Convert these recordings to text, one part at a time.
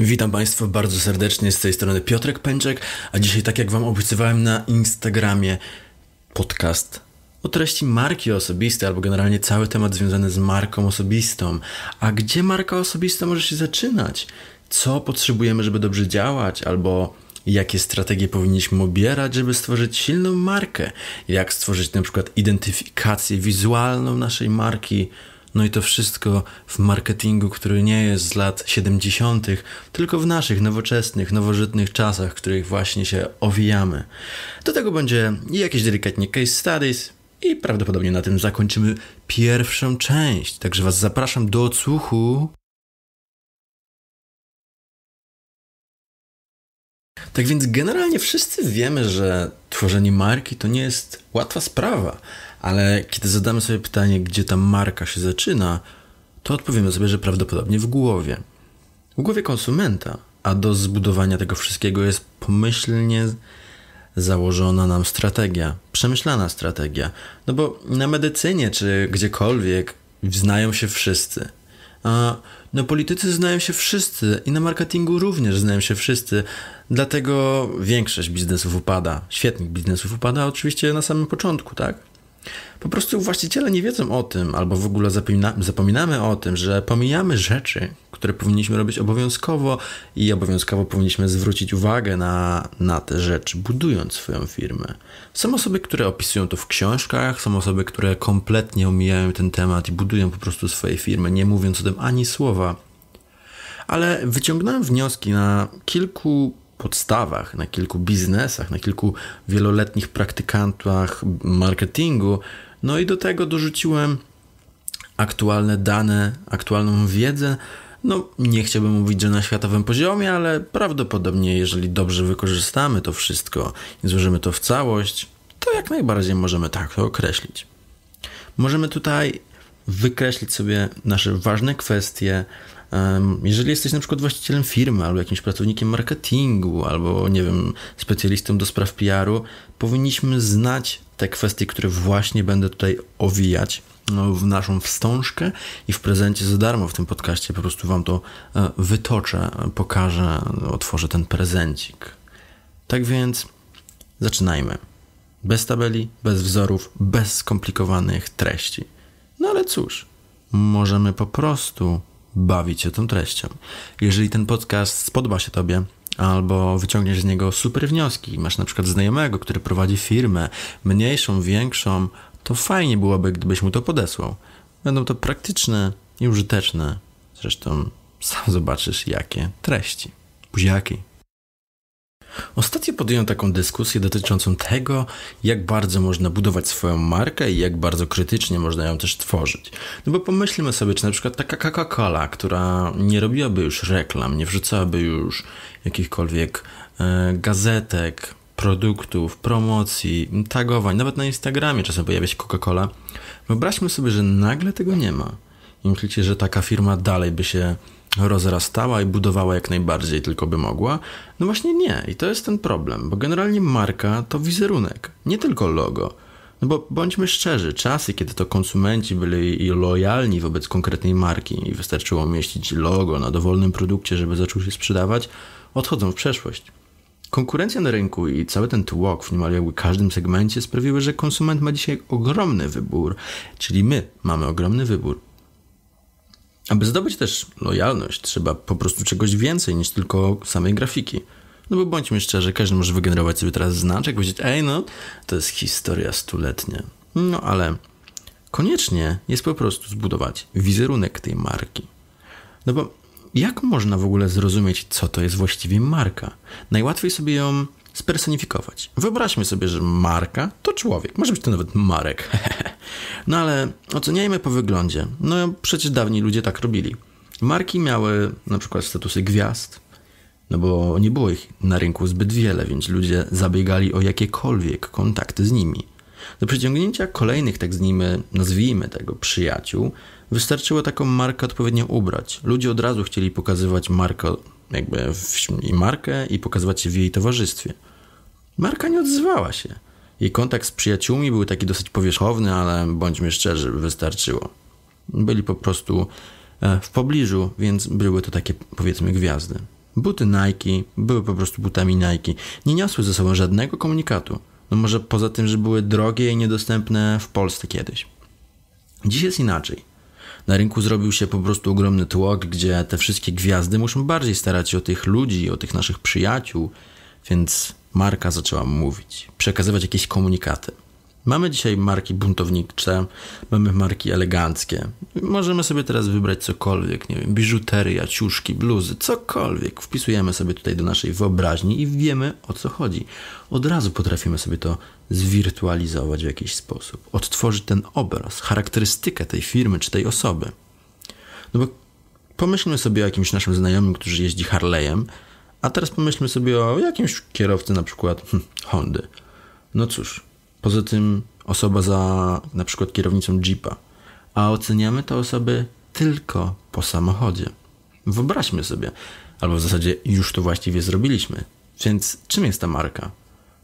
Witam Państwa bardzo serdecznie, z tej strony Piotrek Pęczek, a dzisiaj, tak jak Wam obiecywałem na Instagramie, podcast o treści marki osobistej, albo generalnie cały temat związany z marką osobistą. A gdzie marka osobista może się zaczynać? Co potrzebujemy, żeby dobrze działać? Albo jakie strategie powinniśmy obierać, żeby stworzyć silną markę? Jak stworzyć na przykład identyfikację wizualną naszej marki? No i to wszystko w marketingu, który nie jest z lat 70., tylko w naszych nowoczesnych, nowożytnych czasach, w których właśnie się owijamy. Do tego będzie jakieś delikatnie case studies i prawdopodobnie na tym zakończymy pierwszą część. Także Was zapraszam do odsłuchu. Tak więc generalnie wszyscy wiemy, że tworzenie marki to nie jest łatwa sprawa. Ale kiedy zadamy sobie pytanie, gdzie ta marka się zaczyna, to odpowiemy sobie, że prawdopodobnie w głowie. W głowie konsumenta, a do zbudowania tego wszystkiego jest pomyślnie założona nam strategia, przemyślana strategia. No bo na medycynie czy gdziekolwiek znają się wszyscy. A na polityce znają się wszyscy i na marketingu również znają się wszyscy, dlatego większość biznesów upada, świetnych biznesów upada oczywiście na samym początku, tak? Po prostu właściciele nie wiedzą o tym, albo w ogóle zapominamy o tym, że pomijamy rzeczy, które powinniśmy robić obowiązkowo i obowiązkowo powinniśmy zwrócić uwagę na te rzeczy, budując swoją firmę. Są osoby, które opisują to w książkach, są osoby, które kompletnie omijają ten temat i budują po prostu swoje firmy, nie mówiąc o tym ani słowa. Ale wyciągnąłem wnioski na kilku podstawach, na kilku biznesach, na kilku wieloletnich praktykantach marketingu. No i do tego dorzuciłem aktualne dane, aktualną wiedzę. No nie chciałbym mówić, że na światowym poziomie, ale prawdopodobnie jeżeli dobrze wykorzystamy to wszystko i złożymy to w całość, to jak najbardziej możemy tak to określić. Możemy tutaj wykreślić sobie nasze ważne kwestie. Jeżeli jesteś na przykład właścicielem firmy albo jakimś pracownikiem marketingu albo, nie wiem, specjalistą do spraw PR-u, powinniśmy znać te kwestie, które właśnie będę tutaj owijać w naszą wstążkę i w prezencie za darmo w tym podcaście po prostu Wam to wytoczę, pokażę, otworzę ten prezencik. Tak więc zaczynajmy. Bez tabeli, bez wzorów, bez skomplikowanych treści. No ale cóż, możemy po prostu bawić się tą treścią. Jeżeli ten podcast spodoba się Tobie albo wyciągniesz z niego super wnioski, masz na przykład znajomego, który prowadzi firmę, mniejszą, większą, to fajnie byłoby, gdybyś mu to podesłał. Będą to praktyczne i użyteczne, zresztą sam zobaczysz, jakie treści. Buziaki. Ostatnio podjąłem taką dyskusję dotyczącą tego, jak bardzo można budować swoją markę i jak bardzo krytycznie można ją też tworzyć. No bo pomyślmy sobie, czy na przykład taka Coca-Cola, która nie robiłaby już reklam, nie wrzucałaby już jakichkolwiek gazetek, produktów, promocji, tagowań, nawet na Instagramie czasem pojawia się Coca-Cola. Wyobraźmy sobie, że nagle tego nie ma. I myślicie, że taka firma dalej by się rozrastała i budowała jak najbardziej tylko by mogła? No właśnie nie. I to jest ten problem, bo generalnie marka to wizerunek, nie tylko logo. No bo bądźmy szczerzy, czasy, kiedy to konsumenci byli lojalni wobec konkretnej marki i wystarczyło umieścić logo na dowolnym produkcie, żeby zaczął się sprzedawać, odchodzą w przeszłość. Konkurencja na rynku i cały ten tłok w niemal jakby każdym segmencie sprawiły, że konsument ma dzisiaj ogromny wybór, czyli my mamy ogromny wybór. Aby zdobyć też lojalność, trzeba po prostu czegoś więcej niż tylko samej grafiki. No bo bądźmy szczerzy, każdy może wygenerować sobie teraz znaczek, powiedzieć, ej no, to jest historia stuletnia. No ale koniecznie jest po prostu zbudować wizerunek tej marki. No bo jak można w ogóle zrozumieć, co to jest właściwie marka? Najłatwiej sobie ją spersonifikować. Wyobraźmy sobie, że marka to człowiek. Może być to nawet Marek. No ale oceniajmy po wyglądzie. No przecież dawni ludzie tak robili. Marki miały na przykład statusy gwiazd, no bo nie było ich na rynku zbyt wiele, więc ludzie zabiegali o jakiekolwiek kontakty z nimi. Do przyciągnięcia kolejnych, tak z nimi, nazwijmy tego, przyjaciół, wystarczyło taką markę odpowiednio ubrać. Ludzie od razu chcieli pokazywać markę, jakby i markę i pokazywać się w jej towarzystwie. Marka nie odzywała się. Jej kontakt z przyjaciółmi był taki dosyć powierzchowny, ale bądźmy szczerzy, wystarczyło. Byli po prostu w pobliżu, więc były to takie, powiedzmy, gwiazdy. Buty Nike były po prostu butami Nike. Nie niosły ze sobą żadnego komunikatu. No może poza tym, że były drogie i niedostępne w Polsce kiedyś. Dziś jest inaczej. Na rynku zrobił się po prostu ogromny tłok, gdzie te wszystkie gwiazdy muszą bardziej starać się o tych ludzi, o tych naszych przyjaciół, więc marka zaczęła mówić, przekazywać jakieś komunikaty. Mamy dzisiaj marki buntownicze, mamy marki eleganckie. Możemy sobie teraz wybrać cokolwiek, nie wiem, biżuteria, ciuszki, bluzy, cokolwiek. Wpisujemy sobie tutaj do naszej wyobraźni i wiemy, o co chodzi. Od razu potrafimy sobie to zwirtualizować w jakiś sposób. Odtworzyć ten obraz, charakterystykę tej firmy czy tej osoby. No bo pomyślmy sobie o jakimś naszym znajomym, który jeździ Harley'em, a teraz pomyślmy sobie o jakimś kierowcy, na przykład Hondy. No cóż. Poza tym osoba za na przykład kierownicą Jeepa, a oceniamy te osoby tylko po samochodzie. Wyobraźmy sobie, albo w zasadzie już to właściwie zrobiliśmy. Więc czym jest ta marka?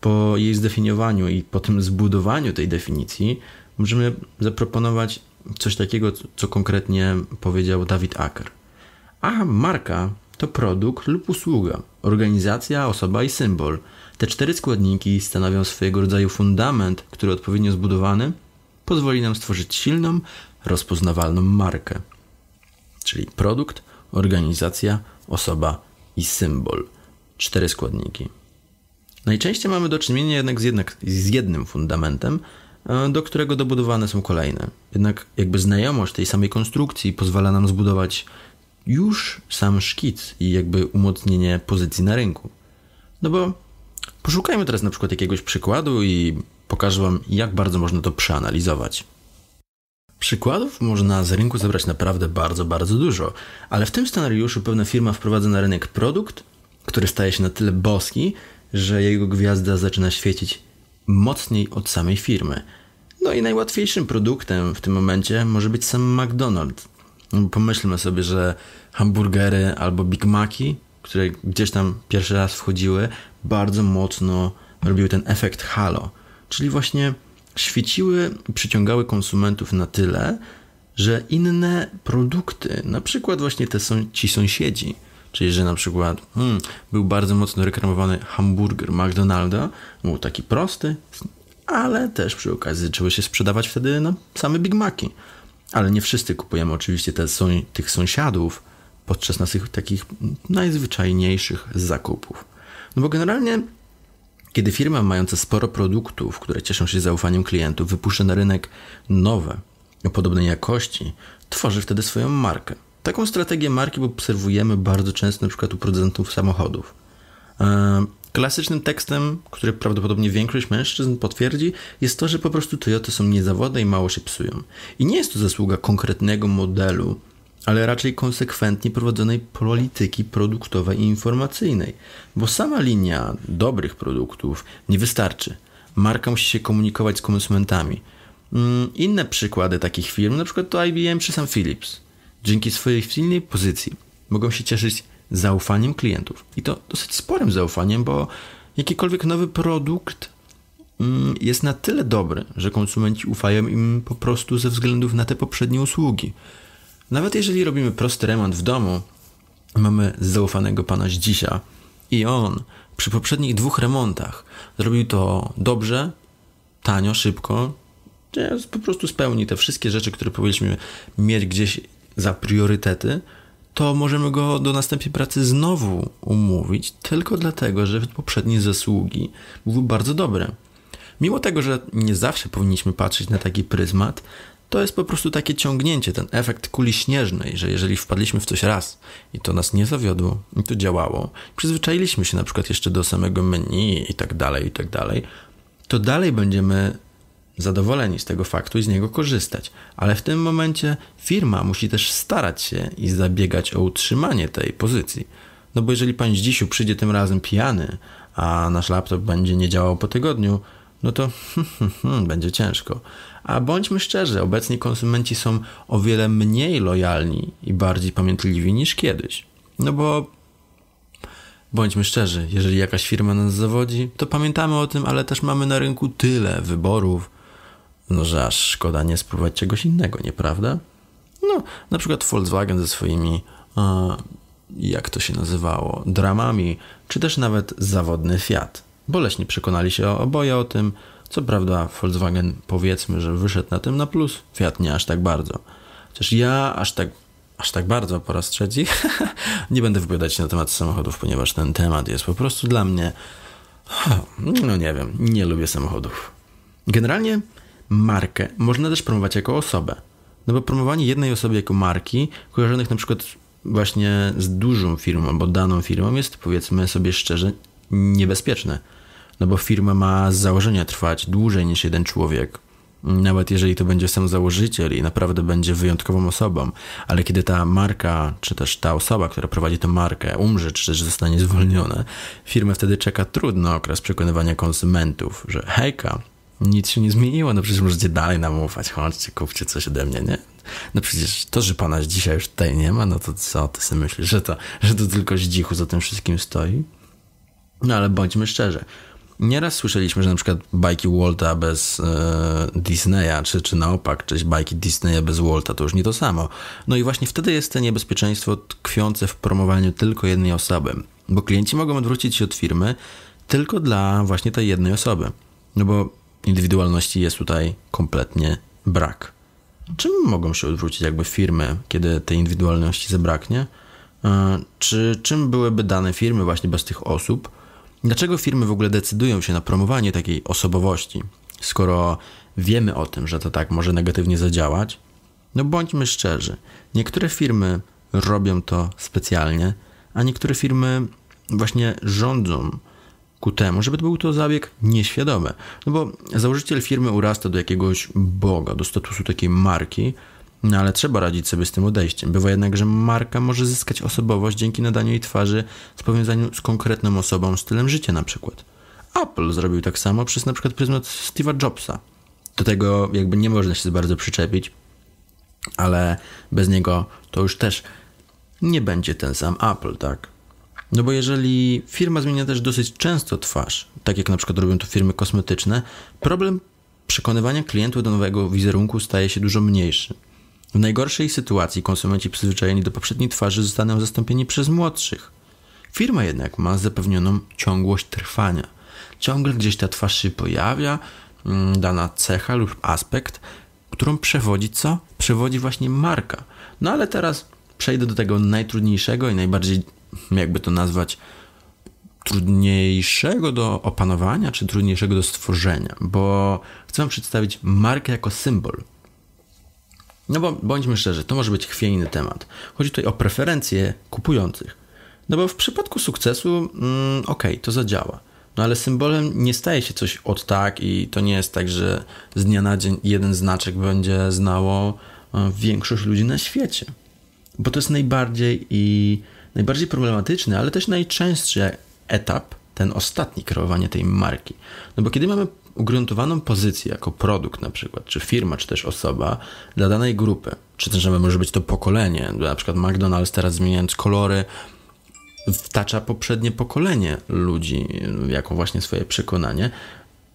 Po jej zdefiniowaniu i po tym zbudowaniu tej definicji możemy zaproponować coś takiego, co konkretnie powiedział David Aker. A marka to produkt lub usługa, organizacja, osoba i symbol. Te cztery składniki stanowią swojego rodzaju fundament, który odpowiednio zbudowany pozwoli nam stworzyć silną, rozpoznawalną markę. Czyli produkt, organizacja, osoba i symbol. Cztery składniki. Najczęściej mamy do czynienia jednak z jednym fundamentem, do którego dobudowane są kolejne. Jednak jakby znajomość tej samej konstrukcji pozwala nam zbudować już sam szkic i jakby umocnienie pozycji na rynku. No bo poszukajmy teraz na przykład jakiegoś przykładu i pokażę Wam, jak bardzo można to przeanalizować. Przykładów można z rynku zebrać naprawdę bardzo, bardzo dużo, ale w tym scenariuszu pewna firma wprowadza na rynek produkt, który staje się na tyle boski, że jego gwiazda zaczyna świecić mocniej od samej firmy. No i najłatwiejszym produktem w tym momencie może być sam McDonald's. Pomyślmy sobie, że hamburgery albo Big Maci, które gdzieś tam pierwszy raz wchodziły, bardzo mocno robiły ten efekt halo. Czyli właśnie świeciły i przyciągały konsumentów na tyle, że inne produkty, na przykład właśnie ci sąsiedzi, czyli że na przykład był bardzo mocno reklamowany hamburger McDonalda, był taki prosty, ale też przy okazji zaczęły się sprzedawać wtedy same Big Maci. Ale nie wszyscy kupujemy oczywiście tych sąsiadów podczas naszych takich najzwyczajniejszych zakupów. No bo generalnie, kiedy firma mająca sporo produktów, które cieszą się zaufaniem klientów, wypuszcza na rynek nowe, o podobnej jakości, tworzy wtedy swoją markę. Taką strategię marki obserwujemy bardzo często na przykład u producentów samochodów. Klasycznym tekstem, który prawdopodobnie większość mężczyzn potwierdzi, jest to, że po prostu Toyoty są niezawodne i mało się psują. I nie jest to zasługa konkretnego modelu, ale raczej konsekwentnie prowadzonej polityki produktowej i informacyjnej. Bo sama linia dobrych produktów nie wystarczy. Marka musi się komunikować z konsumentami. Inne przykłady takich firm, na przykład to IBM czy sam Philips. Dzięki swojej silnej pozycji mogą się cieszyć zaufaniem klientów. I to dosyć sporym zaufaniem, bo jakikolwiek nowy produkt jest na tyle dobry, że konsumenci ufają im po prostu ze względów na te poprzednie usługi. Nawet jeżeli robimy prosty remont w domu, mamy zaufanego pana Zdzisia i on przy poprzednich 2 remontach zrobił to dobrze, tanio, szybko, po prostu spełni te wszystkie rzeczy, które powinniśmy mieć gdzieś za priorytety, to możemy go do następnej pracy znowu umówić tylko dlatego, że poprzednie zasługi były bardzo dobre. Mimo tego, że nie zawsze powinniśmy patrzeć na taki pryzmat, to jest po prostu takie ciągnięcie, ten efekt kuli śnieżnej, że jeżeli wpadliśmy w coś raz i to nas nie zawiodło i to działało, przyzwyczailiśmy się na przykład jeszcze do samego menu i tak dalej, to dalej będziemy zadowoleni z tego faktu i z niego korzystać. Ale w tym momencie firma musi też starać się i zabiegać o utrzymanie tej pozycji. No bo jeżeli pan Zdzisiu przyjdzie tym razem pijany, a nasz laptop będzie nie działał po tygodniu, no to będzie ciężko. A bądźmy szczerzy, obecnie konsumenci są o wiele mniej lojalni i bardziej pamiętliwi niż kiedyś. No bo bądźmy szczerzy, jeżeli jakaś firma nas zawodzi, to pamiętamy o tym, ale też mamy na rynku tyle wyborów, no że aż szkoda nie spróbować czegoś innego, nieprawda? No, na przykład Volkswagen ze swoimi, jak to się nazywało, dramami, czy też nawet zawodny Fiat. Boleśnie przekonali się oboje o tym. Co prawda Volkswagen, powiedzmy, że wyszedł na tym na plus, Fiat nie aż tak bardzo. Chociaż ja aż tak bardzo po raz trzeci nie będę wypowiadać się na temat samochodów, ponieważ ten temat jest po prostu dla mnie, no nie wiem, nie lubię samochodów. Generalnie markę można też promować jako osobę. No bo promowanie jednej osoby jako marki, kojarzonych na przykład właśnie z dużą firmą albo daną firmą, jest, powiedzmy sobie szczerze, niebezpieczne. No bo firma ma z założenia trwać dłużej niż jeden człowiek. Nawet jeżeli to będzie sam założyciel i naprawdę będzie wyjątkową osobą, ale kiedy ta marka, czy też ta osoba, która prowadzi tę markę, umrze, czy też zostanie zwolniona, firmę wtedy czeka trudny okres przekonywania konsumentów, że hejka, nic się nie zmieniło, no przecież możecie dalej nam ufać, chodźcie, kupcie coś ode mnie, nie? No przecież to, że pana dzisiaj już tutaj nie ma, no to co, ty sobie myślisz, że to tylko zdzichu za tym wszystkim stoi? No ale bądźmy szczerzy. Nieraz słyszeliśmy, że na przykład bajki Walta bez Disneya, czy na opak, czy bajki Disneya bez Walta, to już nie to samo. No i właśnie wtedy jest to niebezpieczeństwo tkwiące w promowaniu tylko jednej osoby, bo klienci mogą odwrócić się od firmy tylko dla właśnie tej jednej osoby, no bo indywidualności jest tutaj kompletnie brak. Czym mogą się odwrócić jakby firmy, kiedy tej indywidualności zabraknie? Czy czym byłyby dane firmy właśnie bez tych osób? Dlaczego firmy w ogóle decydują się na promowanie takiej osobowości, skoro wiemy o tym, że to tak może negatywnie zadziałać? No bądźmy szczerzy, niektóre firmy robią to specjalnie, a niektóre firmy właśnie rządzą ku temu, żeby to był to zabieg nieświadomy. No bo założyciel firmy urasta do jakiegoś boga, do statusu takiej marki, no ale trzeba radzić sobie z tym odejściem. Bywa jednak, że marka może zyskać osobowość dzięki nadaniu jej twarzy w powiązaniu z konkretną osobą, stylem życia na przykład. Apple zrobił tak samo przez na przykład pryzmat Steve'a Jobsa. Do tego jakby nie można się bardzo przyczepić, ale bez niego to już też nie będzie ten sam Apple, tak? No bo jeżeli firma zmienia też dosyć często twarz, tak jak na przykład robią to firmy kosmetyczne, problem przekonywania klientów do nowego wizerunku staje się dużo mniejszy. W najgorszej sytuacji konsumenci przyzwyczajeni do poprzedniej twarzy zostaną zastąpieni przez młodszych. Firma jednak ma zapewnioną ciągłość trwania. Ciągle gdzieś ta twarz się pojawia, dana cecha lub aspekt, którą przewodzi co? Przewodzi właśnie marka. No ale teraz przejdę do tego najtrudniejszego i najbardziej, jakby to nazwać, trudniejszego do opanowania, czy trudniejszego do stworzenia, bo chcę przedstawić markę jako symbol. No bo bądźmy szczerzy, to może być chwiejny temat. Chodzi tutaj o preferencje kupujących. No bo w przypadku sukcesu, okej, to zadziała. No ale symbolem nie staje się coś od tak i to nie jest tak, że z dnia na dzień jeden znaczek będzie znało większość ludzi na świecie. Bo to jest najbardziej problematyczny, ale też najczęstszy etap, ten ostatni, kreowanie tej marki. No bo kiedy mamy ugruntowaną pozycję jako produkt na przykład, czy firma, czy też osoba dla danej grupy, czy też może być to pokolenie, na przykład McDonald's teraz zmieniając kolory wtacza poprzednie pokolenie ludzi jako właśnie swoje przekonanie,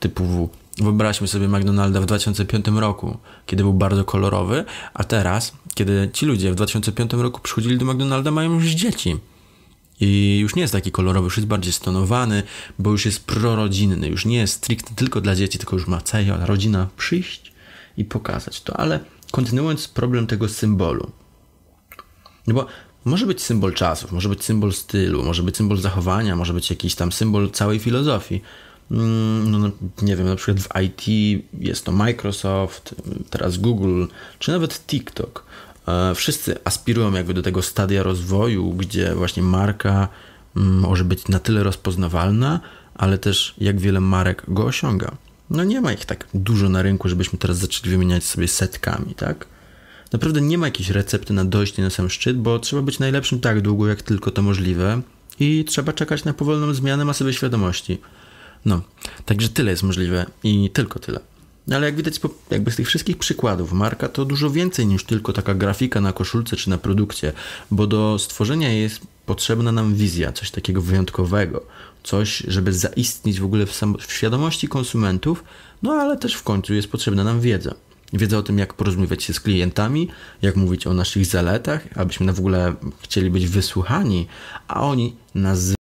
typu wyobraźmy sobie McDonalda w 2005 roku, kiedy był bardzo kolorowy, a teraz, kiedy ci ludzie w 2005 roku przychodzili do McDonalda, mają już dzieci. I już nie jest taki kolorowy, już jest bardziej stonowany, bo już jest prorodzinny, już nie jest stricte tylko dla dzieci, tylko już ma cała rodzina przyjść i pokazać to. Ale kontynuując problem tego symbolu, no bo może być symbol czasów, może być symbol stylu, może być symbol zachowania, może być jakiś tam symbol całej filozofii. No, nie wiem, na przykład w IT jest to Microsoft, teraz Google, czy nawet TikTok. Wszyscy aspirują jakby do tego stadia rozwoju, gdzie właśnie marka może być na tyle rozpoznawalna, ale też jak wiele marek go osiąga. No nie ma ich tak dużo na rynku, żebyśmy teraz zaczęli wymieniać sobie setkami, tak? Naprawdę nie ma jakiejś recepty na dojście na sam szczyt, bo trzeba być najlepszym tak długo, jak tylko to możliwe i trzeba czekać na powolną zmianę masowej świadomości. No, także tyle jest możliwe i tylko tyle. Ale jak widać jakby z tych wszystkich przykładów, marka to dużo więcej niż tylko taka grafika na koszulce czy na produkcie, bo do stworzenia jest potrzebna nam wizja, coś takiego wyjątkowego, coś, żeby zaistnieć w ogóle w świadomości konsumentów, no ale też w końcu jest potrzebna nam wiedza. wiedzę o tym, jak porozmawiać się z klientami, jak mówić o naszych zaletach, abyśmy w ogóle chcieli być wysłuchani, a oni nas